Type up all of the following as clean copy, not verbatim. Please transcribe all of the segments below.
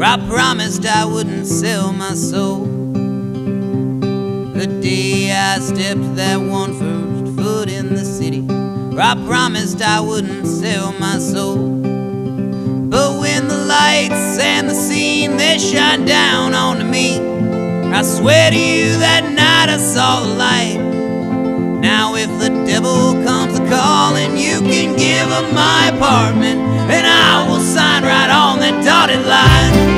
where I promised I wouldn't sell my soul. The day I stepped that one first foot in the city, where I promised I wouldn't sell my soul. But when the lights and the scene, they shine down onto me, I swear to you that night I saw the light. Now if the devil comes a-calling, you can give him my apartment, and I will sign right on that dotted line.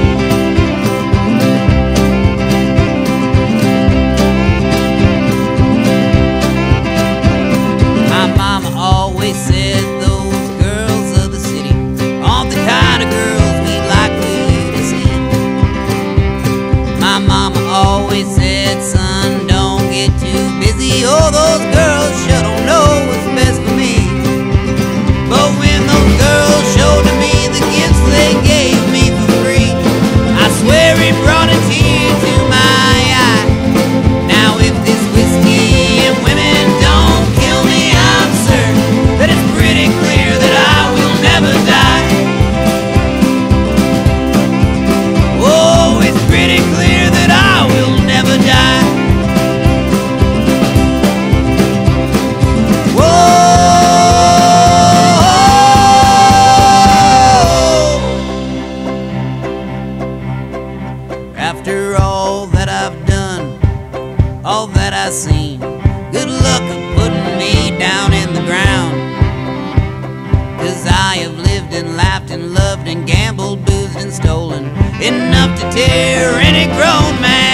After all that I've done, all that I've seen, good luck of putting me down in the ground. 'Cause I have lived and laughed and loved and gambled, boozed and stolen, enough to tear any grown man.